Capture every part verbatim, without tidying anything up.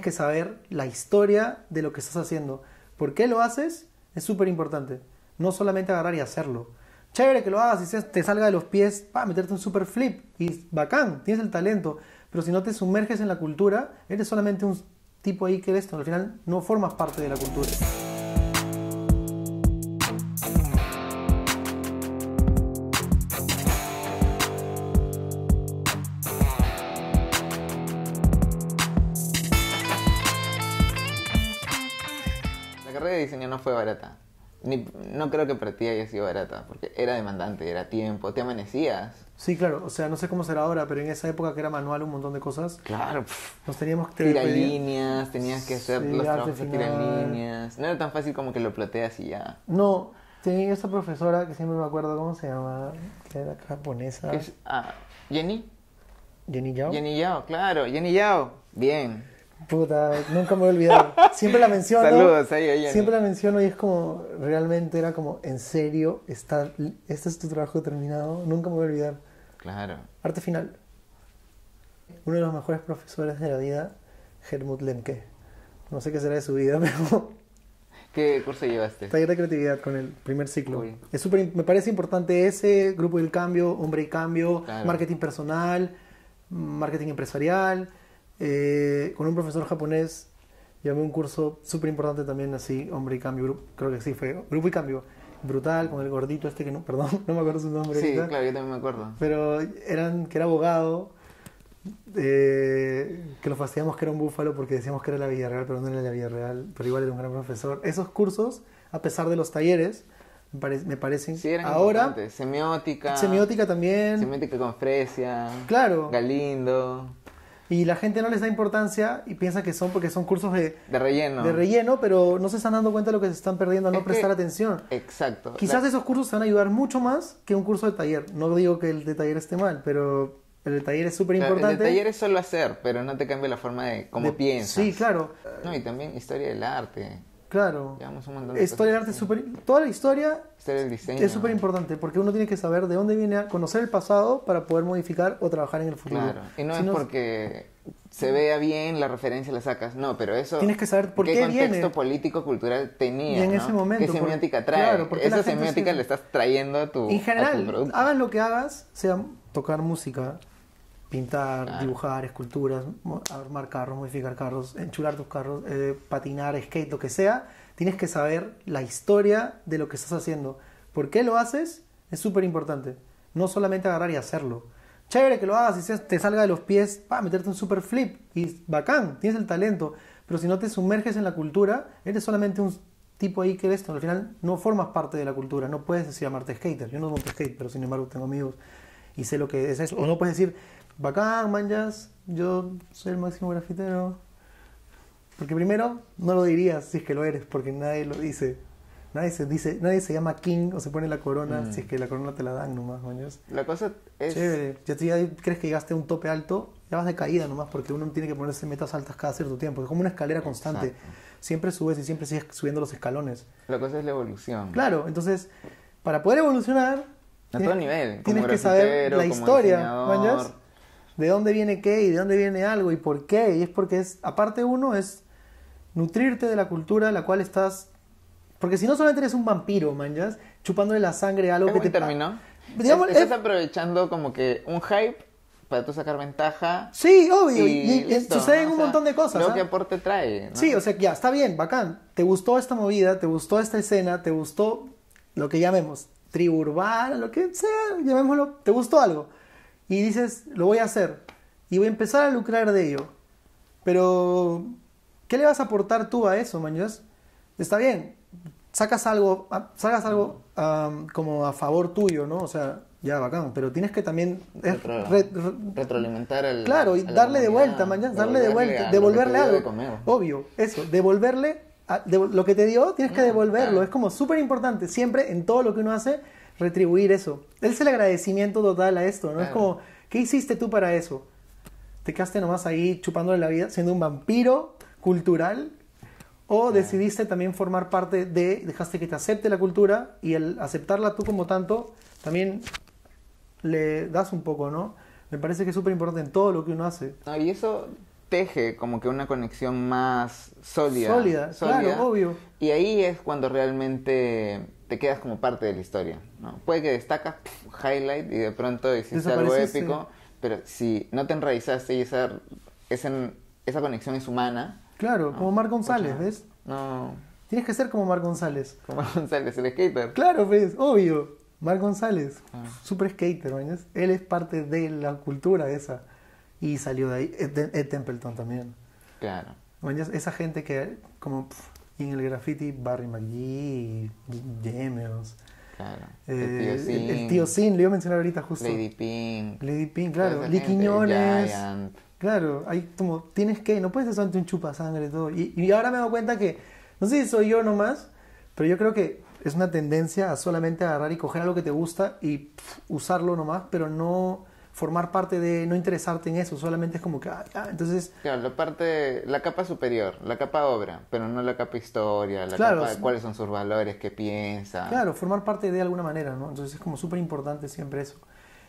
que saber la historia de lo que estás haciendo. ¿Por qué lo haces? Es súper importante. No solamente agarrar y hacerlo. Chévere que lo hagas y te salga de los pies, pa, meterte un super flip y bacán, tienes el talento. Pero si no te sumerges en la cultura, eres solamente un tipo ahí que eres, al final no formas parte de la cultura. La carrera de diseño no fue barata. Ni, no creo que para ti haya sido barata, porque era demandante, era tiempo, te amanecías. Sí, claro, o sea, no sé cómo será ahora, pero en esa época que era manual un montón de cosas. Claro, pff. Nos teníamos que tirar líneas, tenías que hacer sí, los trabajos de tirar líneas. No era tan fácil como que lo ploteas y ya. No, tenía esta profesora que siempre me acuerdo cómo se llamaba, que era japonesa. Es, ah, Jenny. Jenny Yao. Jenny Yao, claro, Jenny Yao. Bien. Puta, nunca me voy a olvidar. Siempre la menciono. Saludos, ahí, ahí, ahí. Siempre la menciono y es como, realmente era como, en serio, está, este es tu trabajo terminado, nunca me voy a olvidar. Claro. Arte final. Uno de los mejores profesores de la vida, Helmut Lemke. No sé qué será de su vida, pero... ¿Qué curso llevaste? Taller de creatividad con el primer ciclo. Uy. Es súper, me parece importante ese, Grupo del Cambio, Hombre y Cambio, claro. Marketing personal, marketing empresarial... Eh, con un profesor japonés llevé un curso súper importante también así, Hombre y Cambio, grupo, creo que sí fue Grupo y Cambio, brutal, con el gordito este que no, perdón, no me acuerdo su nombre. Sí, claro, yo también me acuerdo. Pero eran, que era abogado, eh, que lo fastidiamos que era un búfalo porque decíamos que era la Villarreal, pero no era la Villarreal, pero igual era un gran profesor. Esos cursos, a pesar de los talleres, me, pare, me parecen sí, eran ahora importantes. Semiótica. Semiótica también. Semiótica con Fresia. Claro. Galindo. Y la gente no les da importancia y piensa que son porque son cursos de, de, relleno. de relleno, pero no se están dando cuenta de lo que se están perdiendo al no es prestar que, atención. Exacto. Quizás la... esos cursos te van a ayudar mucho más que un curso de taller. No digo que el de taller esté mal, pero el de taller es súper importante. El de taller es solo hacer, pero no te cambia la forma de cómo de... piensas. Sí, claro. No, y también historia del arte. Claro. Llevamos un montón de historia del arte es súper... Toda la historia, historia del diseño. Es súper importante porque uno tiene que saber de dónde viene, a conocer el pasado para poder modificar o trabajar en el futuro. Claro. Y no si es no... porque se vea bien, la referencia la sacas. No, pero eso... Tienes que saber por qué, qué contexto viene. político, cultural tenía, y en ¿no? ese momento. ¿Qué semiótica trae? Claro, porque esa semiótica sí... le estás trayendo a tu, en general, a tu producto. Hagas lo que hagas, sea tocar música, pintar, claro. dibujar, esculturas, armar carros, modificar carros, enchular tus carros, eh, patinar, skate, lo que sea. Tienes que saber la historia de lo que estás haciendo. ¿Por qué lo haces? Es súper importante. No solamente agarrar y hacerlo. Chévere que lo hagas y te salga de los pies, pa, meterte un super flip y bacán, tienes el talento. Pero si no te sumerges en la cultura, eres solamente un tipo ahí que eres, al final no formas parte de la cultura. No puedes decir llamarte skater. Yo no monto skate, pero sin embargo tengo amigos y sé lo que es eso. O no puedes decir... Bacán, manjas, yo soy el máximo grafitero. Porque primero, no lo dirías si es que lo eres, porque nadie lo dice. Nadie se dice, nadie se llama King o se pone la corona mm. si es que la corona te la dan nomás, manjas. La cosa es... Chévere, ya, tú ya crees que llegaste a un tope alto, ya vas de caída nomás, porque uno tiene que ponerse metas altas cada cierto tiempo. Es como una escalera constante. Exacto. Siempre subes y siempre sigues subiendo los escalones. La cosa es la evolución. Claro, entonces, para poder evolucionar... A tienes, todo nivel. Tienes que saber la historia, manjas. De dónde viene qué y de dónde viene algo y por qué. Y es porque es, aparte uno, es nutrirte de la cultura en la cual estás... Porque si no solamente eres un vampiro, manjas, chupándole la sangre a algo que te... terminó? Digamos, es, estás es... aprovechando como que un hype para tú sacar ventaja. Sí, obvio. Y, y, y listo, suceden ¿no? un o sea, montón de cosas. Lo que aporte trae. ¿no? Sí, o sea, ya, está bien, bacán. Te gustó esta movida, te gustó esta escena, te gustó lo que llamemos tribu urbana, lo que sea, llamémoslo, te gustó algo. Y dices, lo voy a hacer. Y voy a empezar a lucrar de ello. Pero, ¿qué le vas a aportar tú a eso, manjas? Está bien. Sacas algo, sacas algo um, como a favor tuyo, ¿no? O sea, ya, bacán. Pero tienes que también... Es, Retro, re, re, retroalimentar el... Claro, y darle de vuelta, manjas. Darle de vuelta. A, devolverle algo. De Obvio, eso. Devolverle a, de, lo que te dio, tienes no, que devolverlo. Claro. Es como súper importante. Siempre, en todo lo que uno hace... retribuir eso. Es el agradecimiento total a esto, ¿no? Claro. Es como, ¿qué hiciste tú para eso? ¿Te quedaste nomás ahí chupándole la vida, siendo un vampiro cultural? ¿O claro. decidiste también formar parte de, dejaste que te acepte la cultura y el aceptarla tú como tanto, también le das un poco, ¿no? Me parece que es súper importante en todo lo que uno hace. No, y eso teje como que una conexión más sólida. Sólida, sólida, claro, obvio. Y ahí es cuando realmente te quedas como parte de la historia, ¿no? Puede que destacas, pff, highlight, y de pronto hiciste algo épico, pero si no te enraizaste y esa, esa, esa conexión es humana... Claro, ¿no? Como Marc González, Oye, ¿ves? No... Tienes que ser como Marc González. Como Marc González, el skater. Claro, ¿ves? Obvio. Marc González, ah. super skater, ¿no? Él es parte de la cultura esa. Y salió de ahí, Ed, Ed Templeton también. Claro. Bueno, esa gente que, como pff, en el graffiti, Barry McGee, Gemelos. Claro. Eh, el tío Sin. El, el tío Sin, le iba a mencionar ahorita justo. Lady Pink. Lady Pink, claro. Lee Quiñones. Giant. Claro, hay como, tienes que, no puedes hacer ante un chupasangre y todo. Y, y ahora me he dado cuenta que, no sé si soy yo nomás, pero yo creo que es una tendencia a solamente agarrar y coger algo que te gusta y pff, usarlo nomás, pero no... formar parte de, no interesarte en eso, solamente es como que, ah, ah, entonces... Claro, la parte, la capa superior, la capa obra, pero no la capa historia, la claro, capa de cuáles son sus valores, qué piensa... Claro, formar parte de alguna manera, ¿no? Entonces es como súper importante siempre eso.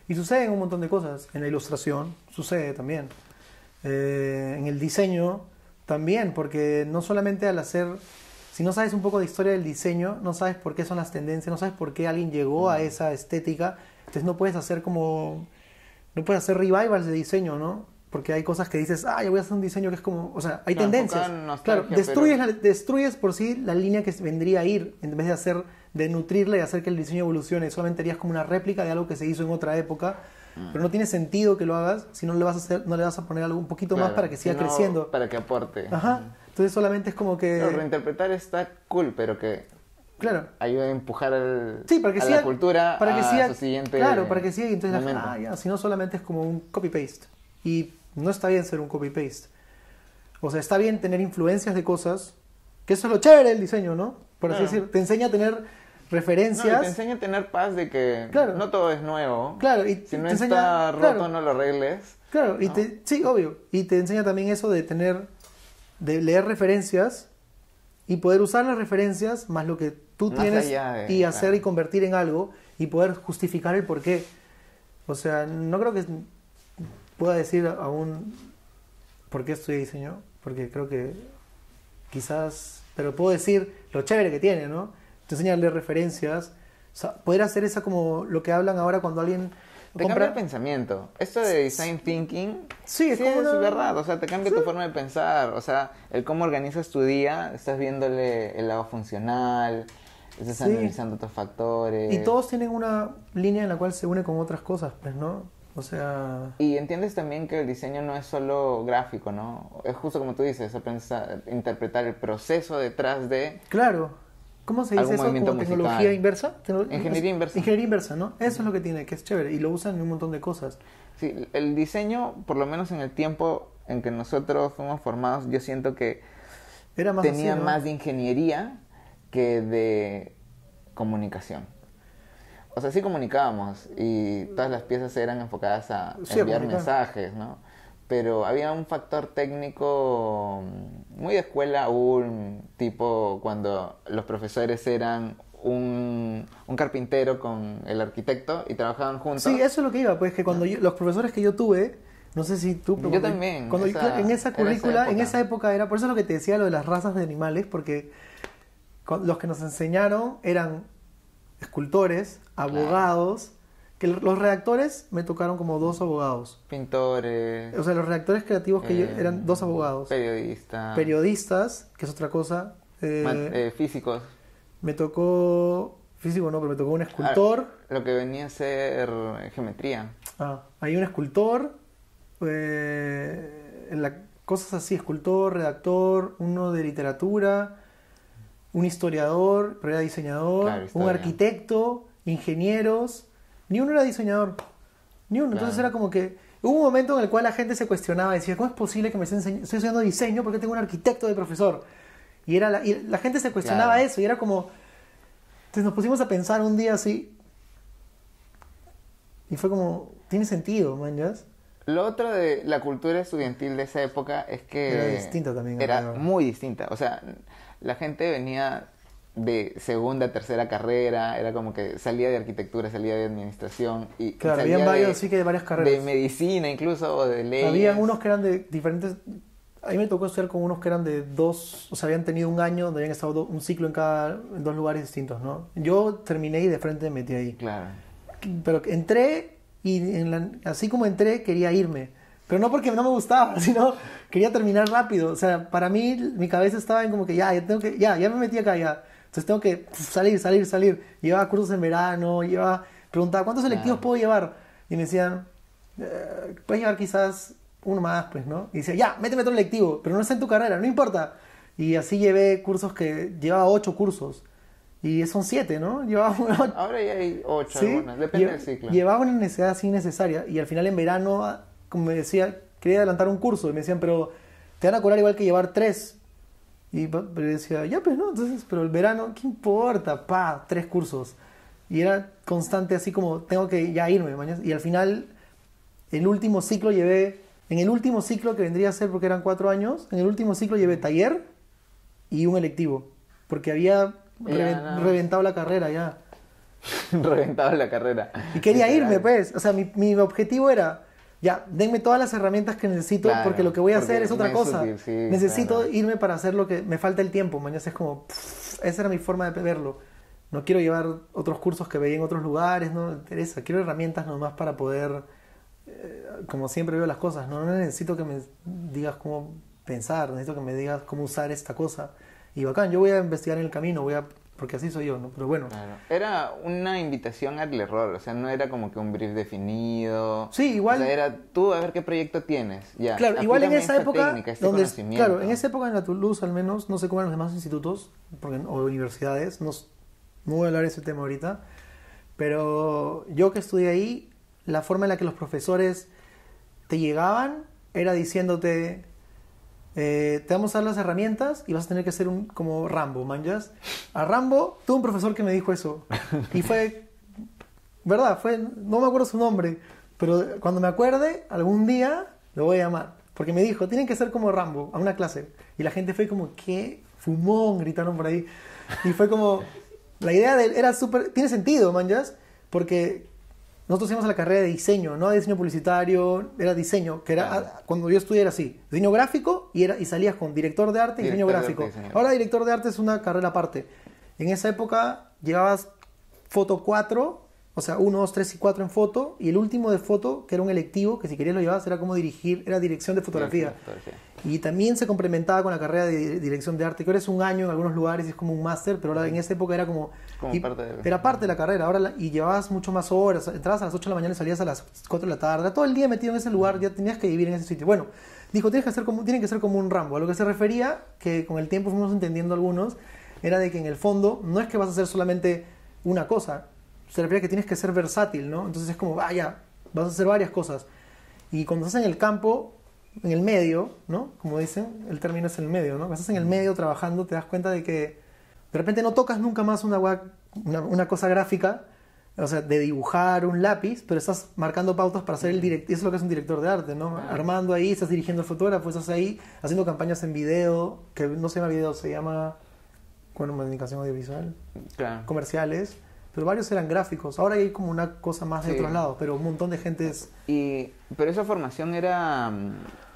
Y sucede en un montón de cosas, en la ilustración sucede también, eh, en el diseño también, porque no solamente al hacer... Si no sabes un poco de historia del diseño, no sabes por qué son las tendencias, no sabes por qué alguien llegó a esa estética, entonces no puedes hacer como... No puedes hacer revivals de diseño, ¿no? Porque hay cosas que dices, ah, yo voy a hacer un diseño que es como... O sea, hay no, tendencias. Claro, destruyes, pero... la, destruyes por sí la línea que vendría a ir, en vez de hacer, de nutrirla y hacer que el diseño evolucione. Solamente harías como una réplica de algo que se hizo en otra época. Mm. Pero no tiene sentido que lo hagas si no le vas a, hacer, no le vas a poner algo un poquito claro, más para que siga sino creciendo. Para que aporte. Ajá. Entonces solamente es como que... Pero reinterpretar está cool, pero que... Claro. Ayuda a empujar al, sí, para que a siga, la cultura para que a siga, su siguiente Claro, para que siga. Entonces la gente, ah, ya, si no solamente es como un copy-paste. Y no está bien ser un copy-paste. O sea, está bien tener influencias de cosas, que eso es lo chévere del diseño, ¿no? Por así claro. decir, te enseña a tener referencias. No, te enseña a tener paz de que claro. no todo es nuevo. Claro. Y si no te enseña, está roto, claro. no lo arregles. Claro, y no. te, sí, obvio. Y te enseña también eso de tener, de leer referencias y poder usar las referencias más lo que tú más tienes de, y hacer claro. y convertir en algo y poder justificar el porqué. O sea, no creo que pueda decir aún por qué estudié diseño, porque creo que quizás, pero puedo decir lo chévere que tiene, ¿no? Te enseñarle referencias, o sea, poder hacer esa como lo que hablan ahora cuando alguien... Te compra... cambia el pensamiento. Esto de design thinking sí, es, sí, como es una... verdad. O sea, te cambia sí. tu forma de pensar. O sea, el cómo organizas tu día, estás viéndole el lado funcional, estás sí. analizando otros factores. Y todos tienen una línea en la cual se une con otras cosas, pues, ¿no? O sea... Y entiendes también que el diseño no es solo gráfico, ¿no? Es justo como tú dices, a pensar, interpretar el proceso detrás de... Claro. ¿Cómo se dice eso? ¿Como musical. Tecnología inversa? Ingeniería inversa. Ingeniería inversa, ¿no? Eso es lo que tiene, que es chévere. Y lo usan en un montón de cosas. Sí, el diseño, por lo menos en el tiempo en que nosotros fuimos formados, yo siento que era más tenía así, ¿no? más de ingeniería que de comunicación. O sea, sí comunicábamos y todas las piezas eran enfocadas a sí, enviar a mensajes, ¿no? Pero había un factor técnico muy de escuela U L M, tipo cuando los profesores eran un, un carpintero con el arquitecto y trabajaban juntos. Sí, eso es lo que iba, pues que cuando yo, los profesores que yo tuve, no sé si tú... Pero yo cuando, también. Cuando esa, yo, en esa currícula, esa en esa época era, por eso es lo que te decía lo de las razas de animales, porque con, los que nos enseñaron eran escultores, abogados... Claro. Que los redactores me tocaron como dos abogados. Pintores. O sea, los redactores creativos que eh, yo, eran dos abogados. Periodistas. Periodistas, que es otra cosa. Eh, Man, eh, físicos. Me tocó... Físico no, pero me tocó un escultor. Ah, lo que venía a ser geometría. Ah, hay un escultor. Eh, en la, cosas así, escultor, redactor, uno de literatura, un historiador, pero era diseñador, claro, un arquitecto, ingenieros... Ni uno era diseñador, ni uno. Entonces claro. era como que... Hubo un momento en el cual la gente se cuestionaba, decía, ¿cómo es posible que me esté enseñando? Estoy estudiando diseño porque tengo un arquitecto de profesor. Y, era la, y la gente se cuestionaba claro. eso, y era como... Entonces nos pusimos a pensar un día así, y fue como, tiene sentido, man, ¿sabes? Lo otro de la cultura estudiantil de esa época es que... Era distinta también. Era claro. muy distinta, o sea, la gente venía... de segunda, tercera carrera, era como que salía de arquitectura, salía de administración y claro, había varios, sí que de varias carreras, de medicina incluso o de leyes. Había unos que eran de diferentes A mí me tocó estudiar con unos que eran de dos, o sea, habían tenido un año donde habían estado do, un ciclo en cada, en dos lugares distintos, ¿no? Yo terminé y de frente me metí ahí. Claro. Pero entré y en la, así como entré quería irme, pero no porque no me gustaba, sino quería terminar rápido. O sea, para mí mi cabeza estaba en como que ya, ya tengo que, ya, ya me metí acá, ya. Entonces tengo que salir, salir, salir. Llevaba cursos en verano, llevaba, preguntaba ¿cuántos selectivos claro. puedo llevar? Y me decían, eh, puedes llevar quizás uno más, pues, ¿no? Y decía, ya, méteme todo el lectivo, pero no está en tu carrera, no importa. Y así llevé cursos que llevaba ocho cursos. Y son siete, ¿no? Llevaba una... Ahora ya hay ocho, ¿sí? Algunas, depende Lle del ciclo. Llevaba una necesidad así necesaria. Y al final en verano, como me decía, quería adelantar un curso. Y me decían, pero te van a cobrar igual que llevar tres. Y pero decía, ya, pues, ¿no? Entonces, pero el verano, ¿qué importa? Pa, tres cursos. Y era constante así como, tengo que ya irme, mañana. Y al final, el último ciclo llevé... En el último ciclo, que vendría a ser porque eran cuatro años, en el último ciclo llevé taller y un electivo. Porque había re yeah, no. reventado la carrera ya. Reventado la carrera. Y quería Literal. irme, pues. O sea, mi, mi objetivo era, ya, denme todas las herramientas que necesito, claro, porque lo que voy a hacer es otra cosa. Sutil, sí, necesito claro. irme para hacer lo que me falta el tiempo. Mañana es como, pff, esa era mi forma de verlo. No quiero llevar otros cursos que veía en otros lugares, no me interesa. Quiero herramientas nomás para poder... como siempre veo las cosas, ¿no? No necesito que me digas cómo pensar, necesito que me digas cómo usar esta cosa. Y bacán, yo voy a investigar en el camino, voy a... porque así soy yo, ¿no? Pero bueno. Claro. Era una invitación al error, o sea, no era como que un brief definido. Sí, igual. O sea, era tú a ver qué proyecto tienes. Ya, claro, igual en esa época... Técnica, este donde, claro, en esa época en la Toulouse al menos, no sé cómo eran los demás institutos porque, o universidades, no, no voy a hablar de ese tema ahorita, pero yo que estudié ahí... La forma en la que los profesores te llegaban era diciéndote, eh, te vamos a dar las herramientas y vas a tener que ser un, como Rambo, manjas. A Rambo, tuve un profesor que me dijo eso. Y fue, ¿verdad? Fue, no me acuerdo su nombre, pero cuando me acuerde, algún día lo voy a llamar. Porque me dijo, tienen que ser como Rambo, a una clase. Y la gente fue como, ¿qué? Fumón, gritaron por ahí. Y fue como, la idea de él era súper, tiene sentido, manjas, porque... Nosotros íbamos a la carrera de diseño, no de diseño publicitario, era diseño, que era cuando yo estudié era así, diseño gráfico y, era, y salías con director de arte y diseño gráfico. Ahora director de arte es una carrera aparte. En esa época llevabas foto cuatro, o sea, uno, dos, tres y cuatro en foto, y el último de foto, que era un electivo, que si querías lo llevabas, era como dirigir, era dirección de fotografía. Y también se complementaba con la carrera de dirección de arte, que ahora es un año en algunos lugares, es como un máster, pero ahora en esa época era como... como y, parte de... Era parte de la carrera, ahora la, y llevabas mucho más horas, entrabas a las ocho de la mañana y salías a las cuatro de la tarde, todo el día metido en ese lugar, ya tenías que vivir en ese sitio. Bueno, dijo, tienes que hacer como, tienen que ser como un Rambo, a lo que se refería, que con el tiempo fuimos entendiendo algunos, era de que en el fondo no es que vas a hacer solamente una cosa, se refiere a que tienes que ser versátil, ¿no? Entonces es como, vaya, vas a hacer varias cosas. Y cuando estás en el campo, en el medio, ¿no? Como dicen, el término es el medio, ¿no? Cuando estás en el medio trabajando, te das cuenta de que de repente no tocas nunca más una, una, una cosa gráfica, o sea, de dibujar un lápiz, pero estás marcando pautas para ser el director, eso es lo que es un director de arte, ¿no? Armando ahí, estás dirigiendo al fotógrafo, estás ahí haciendo campañas en video, que no se llama video, se llama, bueno, comunicación audiovisual, claro. Comerciales. Pero varios eran gráficos. Ahora hay como una cosa más de sí. otros lados, pero un montón de gente es... Y, pero esa formación era,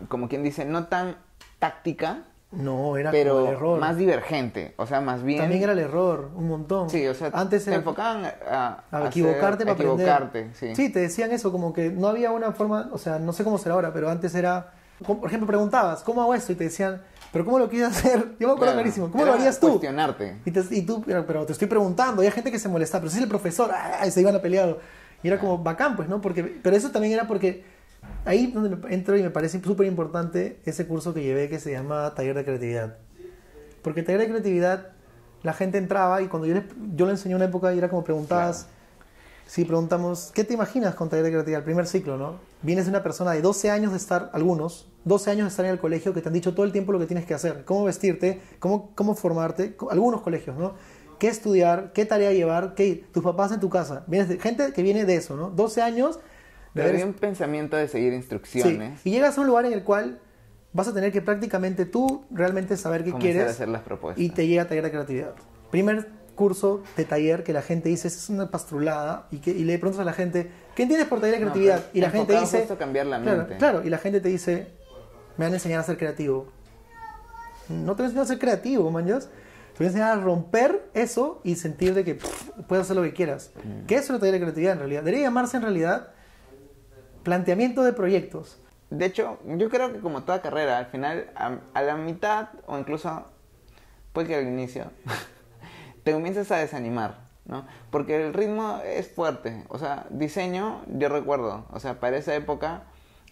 como quien dice, no tan táctica. No, era pero como el error. Más divergente. O sea, más bien... También era el error, un montón. Sí, o sea, antes te era... enfocaban a... A equivocarte hacer, para equivocarte, aprender. Sí. Sí, te decían eso, como que no había una forma... O sea, no sé cómo será ahora, pero antes era... Por ejemplo, preguntabas, ¿cómo hago esto? Y te decían... ¿Pero cómo lo quieres hacer? Yo me acuerdo clarísimo. ¿Cómo lo harías tú? Cuestionarte. Y, te, y tú, pero te estoy preguntando. Y hay gente que se molestaba. Pero si es el profesor, ¡ay! Se iban a pelear. Y era como bacán, pues, ¿no? Porque, pero eso también era porque... Ahí donde entro y me parece súper importante ese curso que llevé que se llama Taller de Creatividad. Porque Taller de Creatividad, la gente entraba y cuando yo le, yo le enseñé una época y era como preguntabas... Claro. Si preguntamos, ¿qué te imaginas con Taller de Creatividad? El primer ciclo, ¿no? Vienes de una persona de doce años de estar, algunos, doce años de estar en el colegio que te han dicho todo el tiempo lo que tienes que hacer, cómo vestirte, cómo, cómo formarte, algunos colegios, ¿no? Qué estudiar, qué tarea llevar, qué ir, tus papás en tu casa. Vienes de, gente que viene de eso, ¿no? doce años. De haber un pensamiento de seguir instrucciones. Sí, y llegas a un lugar en el cual vas a tener que prácticamente tú realmente saber qué quieres. Comenzar a hacer las propuestas. Y te llega Taller de Creatividad. Primer curso de taller que la gente dice es una pastrulada y, que, y le preguntas a la gente ¿qué entiendes por taller de creatividad? No, y la gente dice justo cambiar la mente. Claro, claro, y la gente te dice me van a enseñar a ser creativo. No te voy a enseñar a ser creativo, manjas. Te voy a enseñar a romper eso y sentir de que pff, puedes hacer lo que quieras. Mm. Que eso no te da creatividad en realidad. Debería llamarse en realidad planteamiento de proyectos. De hecho, yo creo que como toda carrera, al final, a, a la mitad o incluso, puede que al inicio, te comienzas a desanimar, ¿no? Porque el ritmo es fuerte. O sea, diseño, yo recuerdo, o sea, para esa época,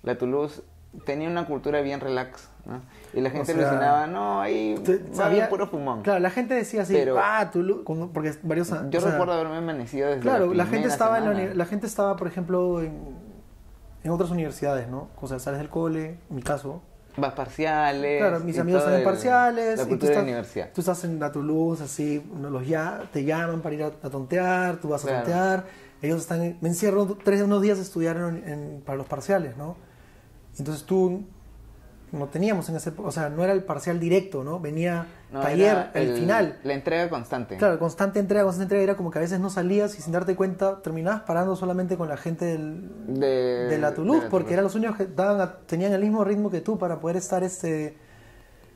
la Toulouse tenía una cultura bien relax, ¿no? Y la gente, o sea, alucinaba, no, ahí había puro fumón. Claro, la gente decía así, pero, ah, Toulouse, porque varios... Yo recuerdo sea, haberme amanecido desde claro, la, la gente estaba en la, la gente estaba, por ejemplo, en, en otras universidades, ¿no? O sea, sales del cole, en mi caso... Vas parciales... Claro, mis amigos están en parciales... La cultura y tú estás, de la universidad. Tú estás en la Toulouse, así, los ya, te llaman para ir a, a tontear, tú vas a claro. tontear... Ellos están... Me encierro tres, unos días a estudiar en, en, para los parciales, ¿no? Entonces tú no teníamos en ese, o sea, no era el parcial directo, ¿no? Venía no, taller, el, el final. La entrega constante. Claro, constante entrega, constante entrega. Era como que a veces no salías y sin darte cuenta terminabas parando solamente con la gente del, de, de la Toulouse, de la porque Toulouse. Eran los únicos que daban a, tenían el mismo ritmo que tú para poder estar este...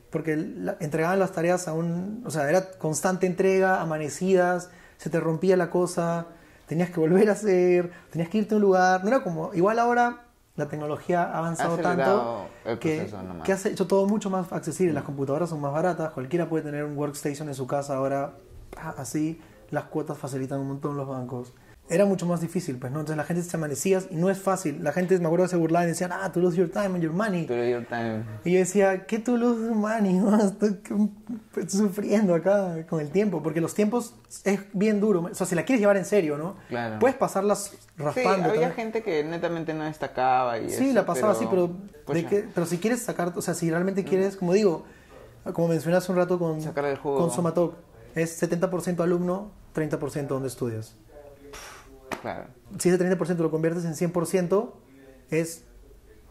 Porque la, entregaban las tareas a un... O sea, era constante entrega, amanecidas, se te rompía la cosa, tenías que volver a hacer, tenías que irte a un lugar. No era como... Igual ahora... La tecnología ha avanzado ha tanto que, que ha hecho todo mucho más accesible. Las computadoras son más baratas, cualquiera puede tener un workstation en su casa ahora, así las cuotas facilitan un montón los bancos. Era mucho más difícil, pues, ¿no? Entonces la gente se amanecía y no es fácil. La gente, me acuerdo que se burlaba y decían, ah, Toulouse your time and your money. Toulouse your time. Y yo decía, ¿qué Toulouse your money? Estoy sufriendo acá con el tiempo, porque los tiempos es bien duro. O sea, si la quieres llevar en serio, ¿no? Claro. Puedes pasarlas raspando. Sí, había también gente que netamente no destacaba y sí, eso, la pasaba así, pero, pero, de que, pero si quieres sacar, o sea, si realmente quieres, como digo, como mencioné hace un rato con, con Somatoc, es setenta por ciento alumno, treinta por ciento donde estudias. Claro. Si ese treinta por ciento lo conviertes en cien por ciento, es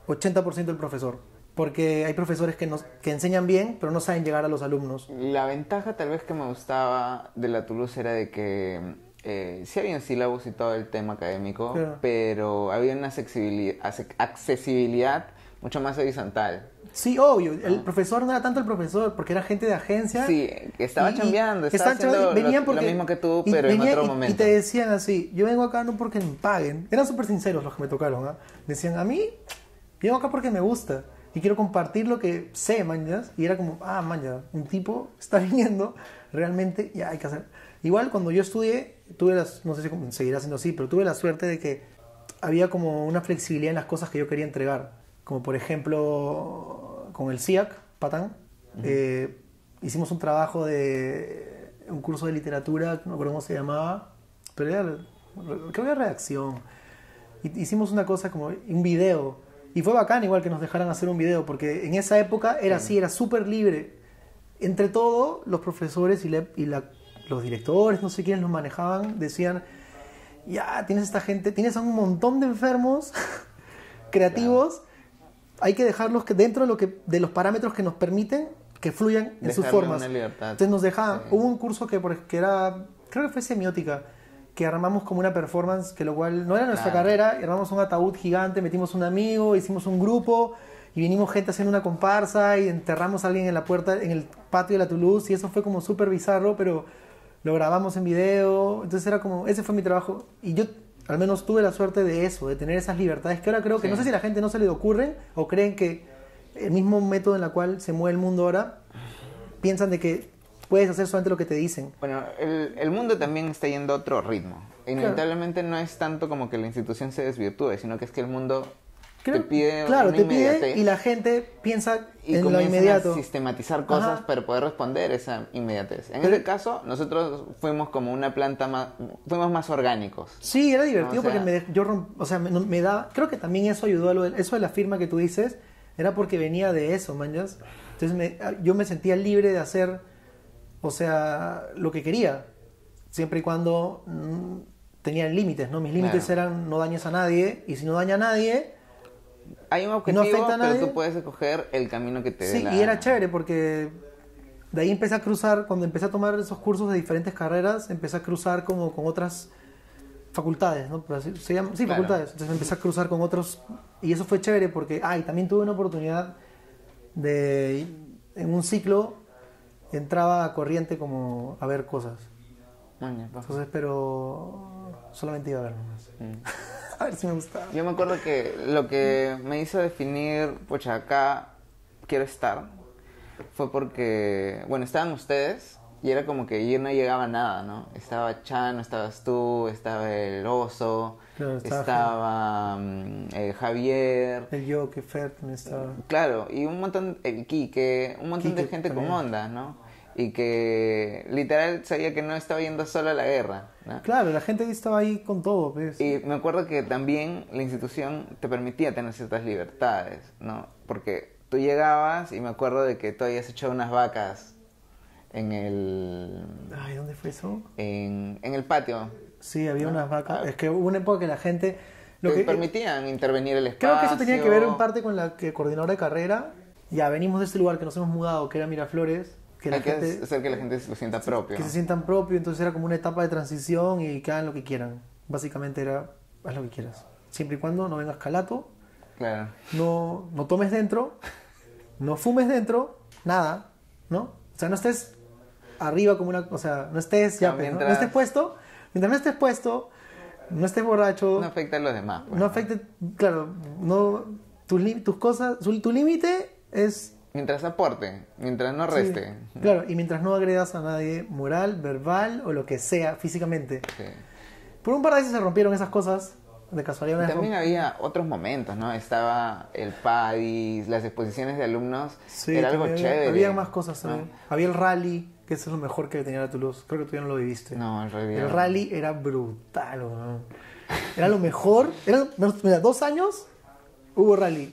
ochenta por ciento el profesor. Porque hay profesores que, nos, que enseñan bien, pero no saben llegar a los alumnos. La ventaja tal vez que me gustaba de la Toulouse era de que eh, sí había un sílabus y todo el tema académico, claro, pero había una accesibilidad, accesibilidad mucho más horizontal. Sí, obvio. ¿No? El profesor no era tanto el profesor, porque era gente de agencia. Sí, estaba chambeando, estaba haciendo venían lo, porque, lo mismo que tú, pero venía, en otro y, momento. Y te decían así, yo vengo acá no porque me paguen. Eran súper sinceros los que me tocaron, ¿eh? Decían, a mí, yo vengo acá porque me gusta y quiero compartir lo que sé, manjas. Y era como, ah, manjas, un tipo está viniendo, realmente ya hay que hacer. Igual cuando yo estudié, tuve las, no sé si seguirá siendo así, pero tuve la suerte de que había como una flexibilidad en las cosas que yo quería entregar. Como por ejemplo, con el C I A C, Patán, uh-huh. eh, hicimos un trabajo de un curso de literatura, no recuerdo cómo se llamaba, pero era, creo que era redacción. Hicimos una cosa como un video, y fue bacán igual que nos dejaran hacer un video, porque en esa época era así, era súper libre. Entre todo, los profesores y, la, y la, los directores, no sé quiénes los manejaban, decían, ya, tienes esta gente, tienes a un montón de enfermos creativos, hay que dejarlos que dentro de, lo que, de los parámetros que nos permiten que fluyan en dejarle sus formas. Una libertad. Entonces nos dejaban. Sí. Hubo un curso que, que era, creo que fue semiótica, que armamos como una performance, que lo cual no era nuestra claro. carrera, armamos un ataúd gigante, metimos un amigo, hicimos un grupo y vinimos gente haciendo una comparsa y enterramos a alguien en la puerta, en el patio de la Toulouse y eso fue como súper bizarro, pero lo grabamos en video. Entonces era como, ese fue mi trabajo y yo... Al menos tuve la suerte de eso, de tener esas libertades que ahora creo que, sí. no sé si a la gente no se le ocurren o creen que el mismo método en el cual se mueve el mundo ahora, piensan de que puedes hacer solamente lo que te dicen. Bueno, el, el mundo también está yendo a otro ritmo. Inevitablemente claro. no es tanto como que la institución se desvirtúe, sino que es que el mundo creo, te pide claro, una te pide y la gente piensa y en lo inmediato. Y comienzan a sistematizar cosas Ajá. para poder responder esa inmediatez. En este caso, nosotros fuimos como una planta más... Fuimos más orgánicos. Sí, era divertido ¿no? o sea, porque me, yo romp, o sea, me, me da... Creo que también eso ayudó a lo de... Eso de la firma que tú dices era porque venía de eso, manjas. Entonces me, yo me sentía libre de hacer, o sea, lo que quería. Siempre y cuando mmm, tenían límites, ¿no? Mis límites claro. eran no dañes a nadie y si no daña a nadie... Hay un objetivo, no afecta a nadie. Pero tú puedes escoger el camino que te dé. Sí, la... y era chévere porque de ahí empecé a cruzar, cuando empecé a tomar esos cursos de diferentes carreras, empecé a cruzar como con otras facultades, ¿no? Pero así, se llama, sí, claro. facultades. Entonces empecé a cruzar con otros y eso fue chévere porque, ay, ah, también tuve una oportunidad de, en un ciclo entraba a corriente como a ver cosas. Entonces, pero solamente iba a ver nomás. Mm. A ver si me gustaba. Yo me acuerdo que lo que me hizo definir, pucha, acá quiero estar, fue porque, bueno, estaban ustedes y era como que yo no llegaba a nada, ¿no? Estaba Chan, estabas tú, estaba el Oso, claro, estaba, estaba eh, Javier. El yo, que Fer también estaba. Claro, y un montón, el Quique, un montón Quique de gente también con onda, ¿no? Y que literal sabía que no estaba yendo solo a la guerra, ¿no? Claro, la gente estaba ahí con todo, ¿ves? Y me acuerdo que también la institución te permitía tener ciertas libertades, ¿no? Porque tú llegabas y me acuerdo de que tú habías echado unas vacas en el... Ay, ¿dónde fue eso? En, en el patio. Sí, había, ¿no?, unas vacas. Ah, es que hubo una época que la gente... Lo te que permitían intervenir el espacio. Creo que eso tenía que ver en parte con la que coordinadora de carrera. Ya, venimos de ese lugar que nos hemos mudado, que era Miraflores. Que la Hay gente, que hacer que la gente lo sienta propio. Que se sientan propio, entonces era como una etapa de transición y que hagan lo que quieran. Básicamente era, haz lo que quieras. Siempre y cuando no vengas calato, claro, no, no tomes dentro, no fumes dentro, nada, ¿no? O sea, no estés arriba como una... O sea, no estés, ya, mientras... ¿no? No estés puesto, mientras no estés puesto, no estés borracho. No afecta a los demás. Pues, no afecte, claro, no, tus, tus cosas, tu límite es... Mientras aporte, mientras no reste. Sí, claro, y mientras no agredas a nadie moral, verbal o lo que sea, físicamente. Sí. Por un par de veces se rompieron esas cosas, de casualidad. Y también había otros momentos, ¿no? Estaba el P A D I S, las exposiciones de alumnos, sí, era algo chévere. Había más cosas, ¿no? Había el rally, que eso es lo mejor que tenía la Toulouse. Creo que tú ya no lo viviste. No, el rally. El rally era brutal, ¿no? Era lo mejor. Era, mira, dos años hubo rally.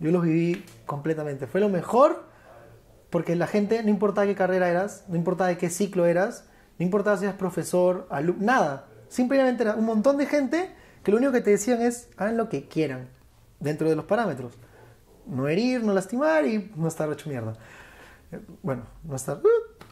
Yo los viví completamente. Fue lo mejor porque la gente, no importaba qué carrera eras, no importaba de qué ciclo eras, no importaba si eras profesor, alumno, nada. Simplemente era un montón de gente que lo único que te decían es hagan lo que quieran dentro de los parámetros. No herir, no lastimar y no estar hecho mierda. Bueno, no estar...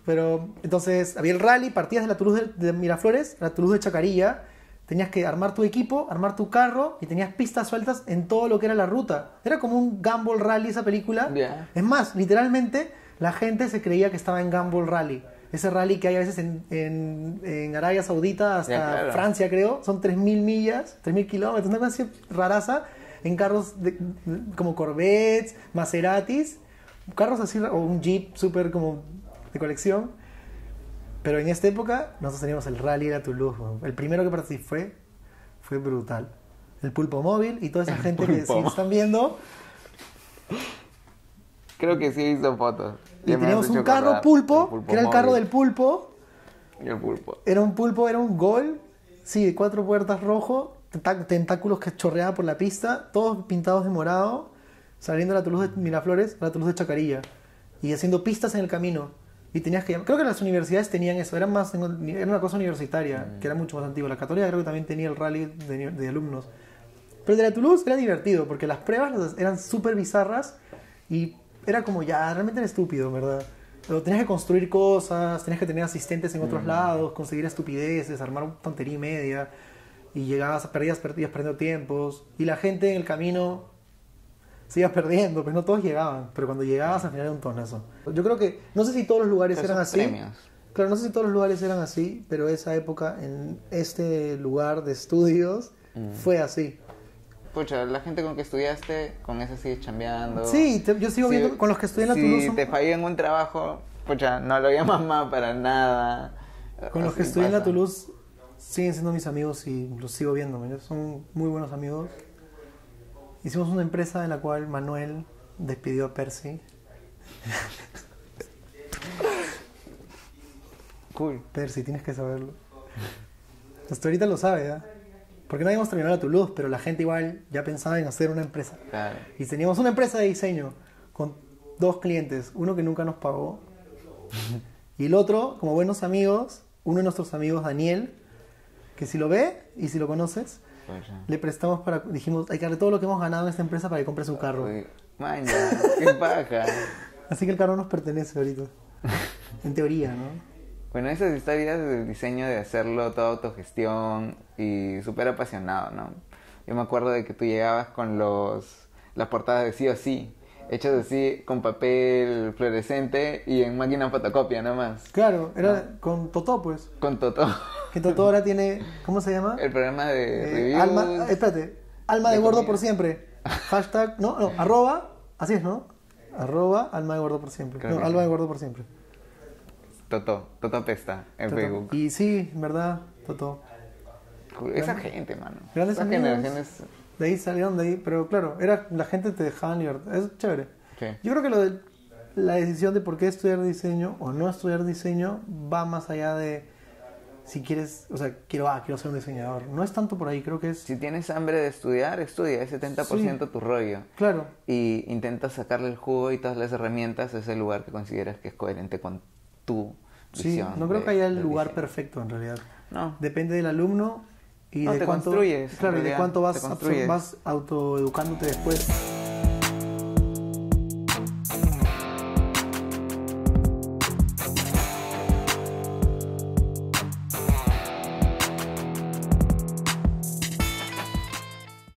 Pero entonces había el rally, partías de la Toulouse de Miraflores a la Toulouse de Chacarilla. Tenías que armar tu equipo, armar tu carro y tenías pistas sueltas en todo lo que era la ruta. Era como un Gumball Rally esa película. Yeah. Es más, literalmente la gente se creía que estaba en Gumball Rally. Ese rally que hay a veces en, en, en Arabia Saudita hasta yeah, claro. Francia, creo. Son tres mil millas, tres mil kilómetros, una cosa raraza en carros de, de, como Corvettes, Maseratis, carros así, o un Jeep súper como de colección. Pero en esta época nosotros teníamos el rally de la Toulouse. El primero que participé fue, fue brutal. El Pulpo Móvil y toda esa el gente pulpo. que sí están viendo. Creo que sí hizo fotos. Y teníamos un carro pulpo, pulpo, que era el carro móvil. del pulpo. Y el pulpo. Era un pulpo, era un gol. Sí, de cuatro puertas rojo, tentáculos que chorreaba por la pista, todos pintados de morado, saliendo de la Toulouse de Miraflores a la Toulouse de Chacarilla y haciendo pistas en el camino. Y tenías que... Creo que las universidades tenían eso. Era, más, era una cosa universitaria, mm. que era mucho más antigua. La Católica creo que también tenía el rally de, de alumnos. Pero el de la Toulouse era divertido, porque las pruebas eran súper bizarras y era como ya, realmente era estúpido, ¿verdad? Pero tenías que construir cosas, tenías que tener asistentes en otros mm. lados, conseguir estupideces, armar una tontería y media. Y llegabas, perdías, perdías, perdiendo tiempos. Y la gente en el camino... Se ibas perdiendo, pero no todos llegaban. Pero cuando llegabas al final era un tonazo. Yo creo que, no sé si todos los lugares eran así. Premios. Claro, no sé si todos los lugares eran así, pero esa época en este lugar de estudios mm. fue así. Pucha, la gente con que estudiaste, con esa sigues chambeando. Sí, te, yo sigo sí, viendo con los que estudié en la Toulouse. Si Toulouse, te fallé en un trabajo, pucha, no lo llamas más para nada. Con los que estudié en la Toulouse siguen siendo mis amigos y los sigo viendo. ¿No? Son muy buenos amigos. Hicimos una empresa en la cual Manuel despidió a Percy. Cool. Percy, tienes que saberlo. Hasta ahorita lo sabe, ¿eh? Porque no habíamos terminado la Toulouse, pero la gente igual ya pensaba en hacer una empresa. Claro. Y teníamos una empresa de diseño con dos clientes. Uno que nunca nos pagó. Y el otro, como buenos amigos, uno de nuestros amigos, Daniel, que si lo ve y si lo conoces... Le prestamos para... Dijimos, hay que darle todo lo que hemos ganado en esta empresa para que compre su carro. Maña, qué paja. Así que el carro nos pertenece ahorita. En teoría, ¿no? Bueno, esas historias del diseño de hacerlo toda autogestión y súper apasionado, ¿no? Yo me acuerdo de que tú llegabas con los... Las portadas de sí o sí. hechas así con papel fluorescente y en máquina fotocopia nada más. Claro, era ah. con Totó, pues. Con Totó. Que Totó ahora tiene, ¿cómo se llama? El programa de eh, reviews. Alma, espérate, alma de, de gordo comida. Por siempre. Hashtag, no, no, arroba, así es, ¿no? Arroba, alma de gordo por siempre. Claro no, alma sí. de gordo por siempre. Totó, Totó Pesta en Totó. Facebook. Y sí, en verdad, Totó. Esa Gran, gente, mano. Grandes Esas amigos, generaciones. De ahí salieron, de ahí, pero claro, era la gente te dejaba en libertad. Es chévere. ¿Qué? Yo creo que lo de, la decisión de por qué estudiar diseño o no estudiar diseño va más allá de si quieres, o sea, quiero, ah, quiero ser un diseñador. No es tanto por ahí, creo que es... Si tienes hambre de estudiar, estudia, es setenta por ciento sí, tu rollo. Claro. Y intentas sacarle el jugo y todas las herramientas, es el lugar que consideras que es coherente con tu visión. Sí, no creo de, que haya el lugar diseño. perfecto en realidad. No. Depende del alumno. Y no, de te cuánto, construyes. Claro, y de cuánto vas, vas autoeducándote después.